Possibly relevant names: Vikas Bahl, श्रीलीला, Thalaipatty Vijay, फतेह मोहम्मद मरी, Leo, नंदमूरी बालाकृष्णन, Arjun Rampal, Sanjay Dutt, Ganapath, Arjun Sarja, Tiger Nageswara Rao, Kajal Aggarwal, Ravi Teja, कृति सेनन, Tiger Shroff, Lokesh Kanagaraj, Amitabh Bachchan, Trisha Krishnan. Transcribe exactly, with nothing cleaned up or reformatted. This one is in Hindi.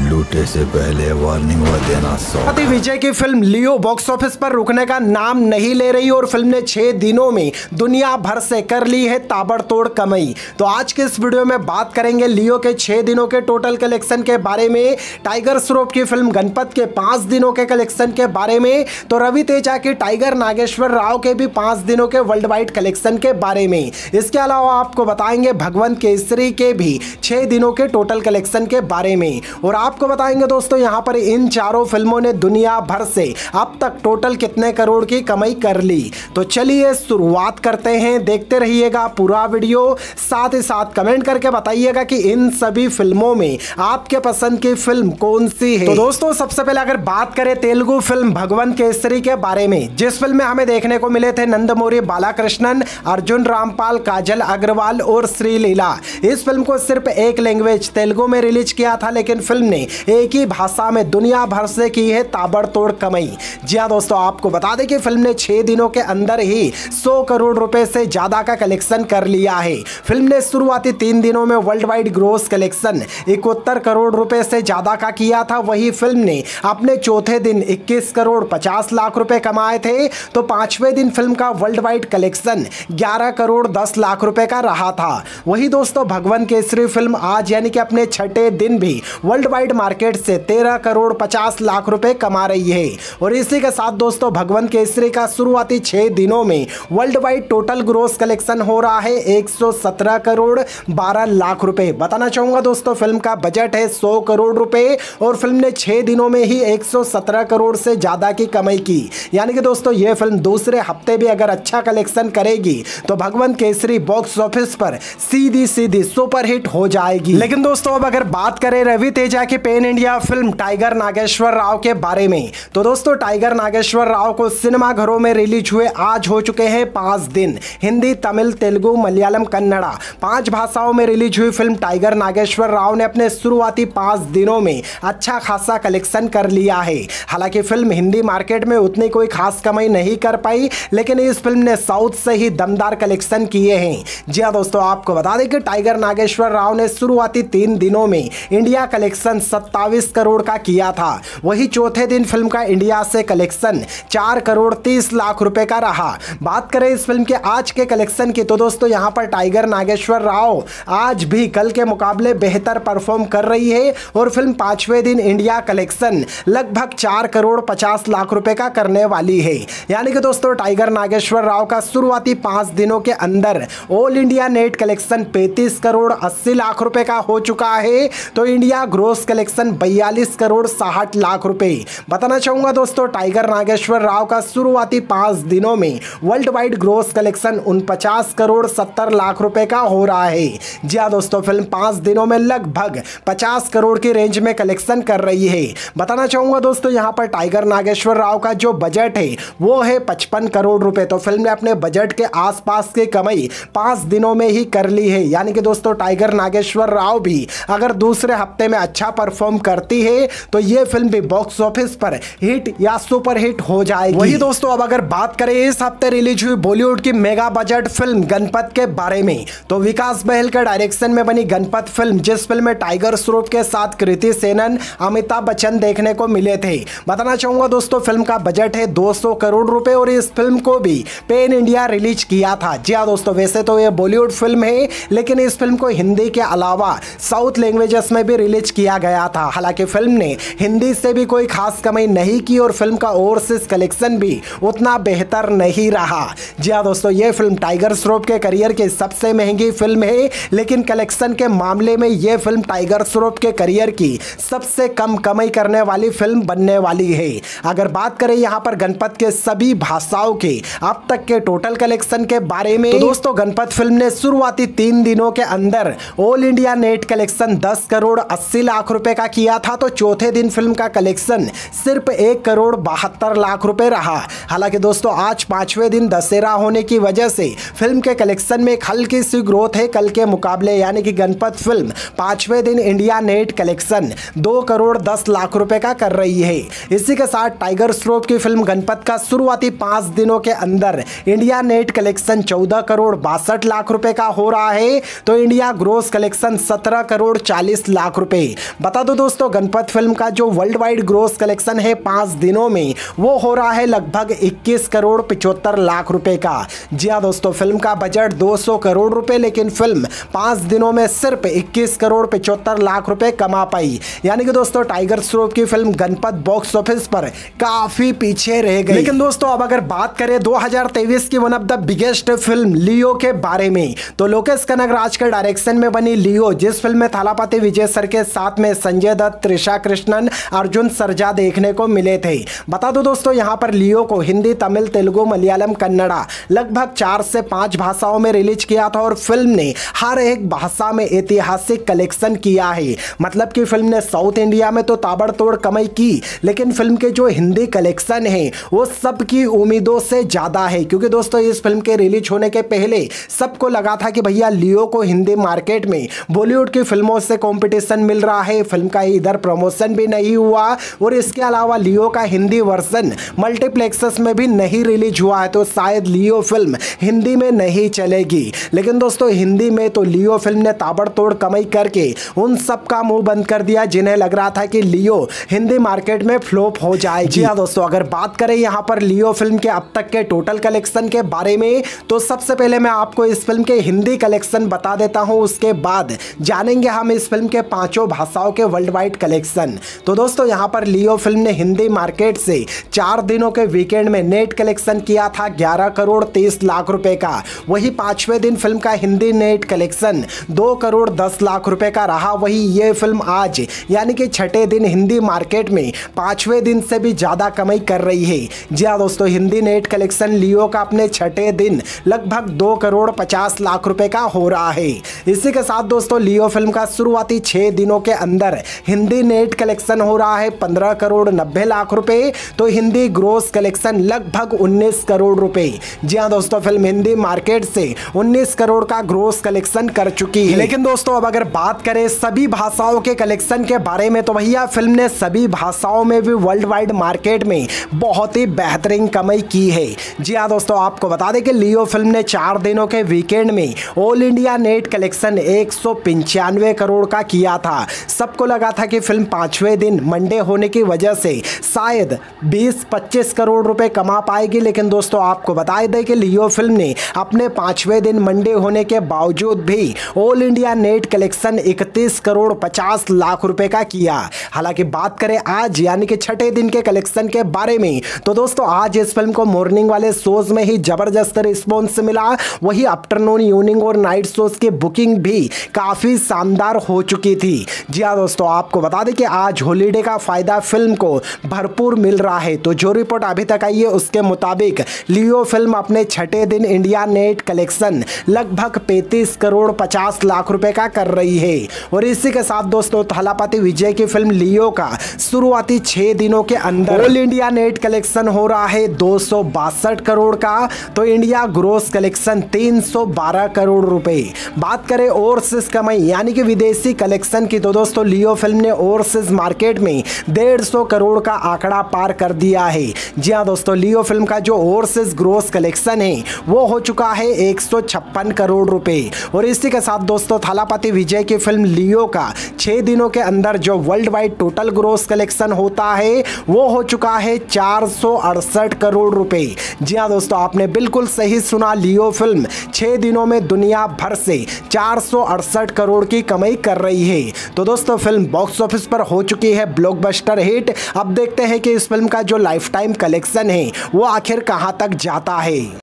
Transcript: लूटे से पहले वार्निंग व देना। थालापति विजय की फिल्म लियो बॉक्स ऑफिस पर रुकने का नाम नहीं ले रही और फिल्म ने छह दिनों में दुनिया भर से कर ली है ताबड़तोड़ कमाई। तो आज के इस वीडियो में बात करेंगे लियो के छह दिनों के टोटल कलेक्शन के बारे में, टाइगर श्रॉफ की फिल्म गणपत के पांच दिनों के कलेक्शन के बारे में, तो रवि तेजा की टाइगर नागेश्वर राव के भी पांच दिनों के वर्ल्ड वाइड कलेक्शन के बारे में। इसके अलावा आपको बताएंगे भगवंत केसरी के भी छह दिनों के टोटल कलेक्शन के बारे में और आपको बताएंगे दोस्तों यहां पर इन चारों फिल्मों ने दुनिया भर से अब तक टोटल कितने करोड़ की कमाई कर ली। तो चलिए शुरुआत करते हैं, देखते रहिएगा पूरा वीडियो, साथ ही साथ कमेंट करके बताइएगा कि इन सभी फिल्मों में आपके पसंद की फिल्म कौन सी है। तो दोस्तों सबसे पहले अगर बात करें तेलुगु फिल्म भगवंत केसरी के बारे में, जिस फिल्म में हमें देखने को मिले थे नंदमूरी बालाकृष्णन, अर्जुन रामपाल, काजल अग्रवाल और श्रीलीला। इस फिल्म को सिर्फ एक लैंग्वेज तेलुगु में रिलीज किया था, लेकिन फिल्म ने एक ही भाषा में दुनिया भर से की है ताबड़तोड़ कमाई। जी हाँ दोस्तों, आपको बता दें कि फिल्म ने छह दिनों के अंदर ही सौ करोड़ रुपए से ज्यादा का कलेक्शन कर लिया है। फिल्म ने शुरुआती तीन दिनों में वर्ल्ड वाइड ग्रॉस कलेक्शन इकहत्तर करोड़ रुपए से ज्यादा का किया था। वही फिल्म ने अपने चौथे दिन इक्कीस करोड़ पचास लाख रुपए कमाए थे, तो पांचवें दिन फिल्म का वर्ल्ड वाइड कलेक्शन ग्यारह करोड़ दस लाख रुपए का रहा था। वही दोस्तों भगवंत केसरी फिल्म आज यानी कि अपने छठे दिन भी वर्ल्ड वाइड मार्केट से तेरह करोड़ पचास लाख रुपए कमा रही है। और इसी के साथ दोस्तों भगवंत केसरी का शुरुआती छह दिनों में world wide total gross collection हो रहा है एक सौ सत्रह करोड़ बारह लाख रुपए। बताना चाहूंगा दोस्तों फिल्म का बजट है सौ करोड़ रुपए और फिल्म ने छह दिनों में ही एक सौ सत्रह करोड़ से ज्यादा की कमाई की, यानी कि दोस्तों ये फिल्म दूसरे हफ्ते भी अगर अच्छा कलेक्शन करेगी तो भगवंत केसरी बॉक्स ऑफिस पर सीधी सीधी सुपरहिट हो जाएगी। लेकिन दोस्तों अब अगर बात करें रवि तेजा की pan India film Tiger Nageswara Rao के बारे में, तो दोस्तों टाइगर नागेश्वर राव को सिनेमाघरों में रिलीज हुए आज हो चुके हैं पांच दिन। हिंदी, तमिल, तेलुगु, मलयालम, कन्नड़ा पांच भाषाओं में रिलीज हुई फिल्म टाइगर नागेश्वर राव ने अपने शुरुआती पांच दिनों में अच्छा खासा कलेक्शन कर लिया है। हालांकि फिल्म हिंदी मार्केट में उतनी कोई खास कमाई नहीं कर पाई, लेकिन इस फिल्म ने साउथ से ही दमदार कलेक्शन किए हैं। जी हाँ दोस्तों, आपको बता दें कि टाइगर नागेश्वर राव ने शुरुआती तीन दिनों में इंडिया कलेक्शन सत्ताईस करोड़ का किया था। वही चौथे दिन फिल्म का इंडिया से कलेक्शन चार करोड़ तीस लाख रुपए का रहा। बात करें इस फिल्म के आज के कलेक्शन की, तो दोस्तों यहां पर टाइगर नागेश्वर राव आज भी कल के मुकाबले बेहतर परफॉर्म कर रही है और फिल्म पांचवें दिन इंडिया कलेक्शन लगभग चार करोड़ पचास लाख रुपए का करने वाली है। यानी कि दोस्तों टाइगर नागेश्वर राव का शुरुआती पांच दिनों के अंदर ऑल इंडिया नेट कलेक्शन पैंतीस करोड़ अस्सी लाख रुपए का हो चुका है, तो इंडिया ग्रोस कलेक्शन बयालीस करोड़ साठ लाख रुपए। बताना चाहूंगा दोस्तों टाइगर नागेश्वर राव का शुरुआती पांच दिनों में वर्ल्ड वाइड ग्रोस कलेक्शन उनपचास करोड़ सत्तर लाख रुपए का हो रहा है। जी हाँ दोस्तों, फिल्म पांच दिनों में लगभग पचास करोड़ की रेंज में कलेक्शन कर रही है। बताना चाहूंगा दोस्तों यहाँ पर टाइगर नागेश्वर राव का जो बजट है वो है पचपन करोड़ रुपए, तो फिल्म ने अपने बजट के आसपास की कमाई पांच दिनों में ही कर ली है। यानी कि दोस्तों टाइगर नागेश्वर राव भी अगर दूसरे हफ्ते में अच्छा परफॉर्म करती है तो ये फिल्म भी बॉक्स ऑफिस पर हिट या सुपर हिट हो जाएगी। वही दोस्तों अब अगर बात करें इस हफ्ते रिलीज हुई बॉलीवुड की मेगा बजट फिल्म गणपत के बारे में, तो विकास बहल के डायरेक्शन में बनी गणपत फिल्म, जिस फिल्म में टाइगर श्रॉफ के साथ कृति सेनन, अमिताभ बच्चन देखने को मिले थे। बताना चाहूंगा दोस्तों फिल्म का बजट है दो सौ करोड़ रुपए और इस फिल्म को भी पैन इंडिया रिलीज किया था। जी हाँ दोस्तों, वैसे तो यह बॉलीवुड फिल्म है, लेकिन इस फिल्म को हिंदी के अलावा साउथ लैंग्वेजेस में भी रिलीज किया गया था। हालांकि फिल्म ने हिंदी से भी कोई खास कमाई नहीं की और फिल्म का ओवरसीज कलेक्शन भी उतना बेहतर नहीं रहा। जी हाँ दोस्तों, ये फिल्म टाइगर श्रॉफ के करियर की सबसे महंगी फिल्म है, लेकिन कलेक्शन के मामले में ये फिल्म टाइगर श्रॉफ के करियर की सबसे कम कमाई करने वाली फिल्म बनने वाली है। अगर बात करें यहाँ पर गणपत के सभी भाषाओं के अब तक के टोटल कलेक्शन के बारे में, तो दोस्तों गणपत फिल्म ने शुरुआती तीन दिनों के अंदर ऑल इंडिया नेट कलेक्शन दस करोड़ अस्सी लाख रुपए का किया था, तो चौथे दिन फिल्म का कलेक्शन सिर्फ एक करोड़ बहत्तर लाख रुपए रहा। हालांकि दोस्तों आज पांचवें दिन दशहरा होने की वजह से फिल्म के कलेक्शन में हल्की सी ग्रोथ है कल के मुकाबले। यानी कि गणपत फिल्म पांचवें दिन इंडिया नेट कलेक्शन दो करोड़ दस लाख रुपए का कर रही है। इसी के साथ टाइगर श्रॉफ की फिल्म गणपत का शुरुआती पांच दिनों के अंदर इंडिया नेट कलेक्शन चौदह करोड़ बासठ लाख रुपए का हो रहा है, तो इंडिया ग्रोस कलेक्शन सत्रह करोड़ चालीस लाख रुपए। बता दो दोस्तों, गणपत फिल्म का जो वर्ल्ड वाइड ग्रॉस कलेक्शन है पाँच दिनों में वो हो रहा है लगभग इक्कीस करोड़ पचहत्तर लाख रुपए का। जी हाँ दोस्तों, फिल्म का बजट दो सौ करोड़ रुपए, लेकिन फिल्म पाँच दिनों में सिर्फ इक्कीस करोड़ पचहत्तर लाख रुपए कमा पाई। यानी कि दोस्तों टाइगर श्रॉफ की फिल्म गणपत बॉक्स ऑफिस पर काफी पीछे रह गई। लेकिन दोस्तों अब अगर बात करें दो हज़ार तेईस की one of the biggest film Leo के बारे में, तो लोकेश कनगराज के डायरेक्शन में बनी लियो, जिस फिल्म में थालापति विजय सर के साथ में संजय दत्त, त्रिशा कृष्णन, अर्जुन सरजा देखने को मिले थे। बता दो दोस्तों, यहाँ पर लियो को हिंदी, तमिल, तेलुगु, मलयालम, कन्नड़ा लगभग चार से पांच भाषाओं में रिलीज किया था और फिल्म ने हर एक भाषा में ऐतिहासिक कलेक्शन किया है। मतलब कि फिल्म ने साउथ इंडिया में तो ताबड़तोड़ कमाई की, लेकिन फिल्म के जो हिंदी कलेक्शन है वो सबकी उम्मीदों से ज्यादा है, क्योंकि दोस्तों इस फिल्म के रिलीज होने के पहले सबको लगा था कि भैया लियो को हिंदी मार्केट में बॉलीवुड की फिल्मों से कॉम्पिटिशन मिल रहा है। फिल्म का इधर प्रमोशन भी नहीं हुआ और इसके अलावा लियो का हिंदी वर्जन मल्टीप्लेक्सेस में भी नहीं रिलीज हुआ है, तो शायद लियो फिल्म हिंदी में नहीं चलेगी। लेकिन दोस्तों हिंदी में तो लियो फिल्म ने ताबड़तोड़ कमाई करके उन सब का मुंह बंद कर दिया जिन्हें लग रहा था कि लियो हिंदी मार्केट में फ्लॉप हो जाएगी। जी हाँ दोस्तों, अगर बात करें यहाँ पर लियो फिल्म के अब तक के टोटल कलेक्शन के बारे में, तो सबसे पहले मैं आपको इस फिल्म के हिंदी कलेक्शन बता देता हूँ, उसके बाद जानेंगे हम इस फिल्म के पांचों भाषाओं के वर्ल्ड वाइड कलेक्शन। तो दोस्तों यहाँ पर लियो फिल्म ने हिंदी मार्केट से चार दिनों के वीकेंड में नेट कलेक्शन किया था ग्यारह करोड़ तेईस लाख रुपए का। वही पांचवें दिन फिल्म का हिंदी नेट कलेक्शन दो करोड़ दस लाख रुपए का रहा। वही ये फिल्म आज यानी कि छठे दिन हिंदी मार्केट में पांचवें दिन से भी ज्यादा कमाई कर रही है। जी हाँ दोस्तों, हिंदी नेट कलेक्शन लियो का अपने छठे दिन लगभग दो करोड़ पचास लाख रुपए का हो रहा है। इसी के साथ दोस्तों लियो फिल्म का शुरुआती छह दिनों के अंदर हिंदी नेट कलेक्शन हो रहा है पंद्रह करोड़ नब्बे लाख रुपए, तो हिंदी ग्रॉस कलेक्शन लगभग उन्नीस करोड़ रुपए। जी हाँ दोस्तों, फिल्म हिंदी मार्केट से उन्नीस करोड़ का ग्रॉस कलेक्शन कर चुकी है। लेकिन दोस्तों अब अगर बात करें सभी भाषाओं के कलेक्शन के बारे में, तो भैया फिल्म ने सभी भाषाओं में भी वर्ल्ड वाइड मार्केट में बहुत ही बेहतरीन कमाई की है। जी हाँ दोस्तों, आपको बता दें कि लियो फिल्म ने चार दिनों के वीकेंड में ऑल इंडिया नेट कलेक्शन एक सौ पंचानवे करोड़ का किया था। सबको लगा था कि फिल्म पांचवें दिन मंडे होने की वजह से शायद बीस पच्चीस करोड़ रुपए कमा पाएगी, लेकिन दोस्तों आपको बता दें कि लियो फिल्म ने अपने पांचवें दिन मंडे होने के बावजूद भी ऑल इंडिया नेट कलेक्शन इकतीस करोड़ पचास लाख रुपए का किया। हालांकि बात करें आज यानी कि छठे दिन के कलेक्शन के बारे में, तो दोस्तों आज इस फिल्म को मॉर्निंग वाले शोज में ही जबरदस्त रिस्पॉन्स मिला। वही आफ्टरनून, इवनिंग और नाइट शोज की बुकिंग भी काफी शानदार हो चुकी थी। जी हाँ दोस्तों, आपको बता दें कि आज हॉलीडे का फायदा फिल्म को भरपूर मिल रहा है। तो जो रिपोर्ट अभी तक आई है उसके मुताबिक लियो फिल्म अपने छठे दिन इंडिया नेट कलेक्शन लगभग पैंतीस करोड़ पचास लाख रुपए का कर रही है। और इसी के साथ दोस्तों थालापति विजय की फिल्म लियो का शुरुआती छह दिनों के अंदर ऑल इंडिया नेट कलेक्शन हो रहा है दो सौ बासठ करोड़ का, तो इंडिया ग्रोस कलेक्शन तीन सौ बारह करोड़ रुपए। बात करें ओवरसीज कमाई यानी कि विदेशी कलेक्शन की, तो दोस्तों लियो फिल्म ने ओवरसीज मार्केट में डेढ़ सौ करोड़ का आंकड़ा पार कर दिया है। जी हाँ दोस्तों, लियो फिल्म का जो ओवरसीज ग्रोस कलेक्शन है वो हो चुका है एक सौ छप्पन करोड़ रुपए। और इसी के साथ दोस्तों थालापति विजय की फिल्म लियो का छह दिनों के अंदर जो world wide total gross collection होता है वो हो चुका है चार सौ अड़सठ करोड़ रुपए। जी हाँ दोस्तों, आपने बिल्कुल सही सुना, लियो फिल्म छह दिनों में दुनिया भर से चार सौ अड़सठ करोड़ की कमाई कर रही है। तो दोस्तों फिल्म बॉक्स ऑफिस पर हो चुकी है ब्लॉकबस्टर हिट। अब देखते हैं कि इस फिल्म का जो लाइफ टाइम कलेक्शन है वो आखिर कहां तक जाता है।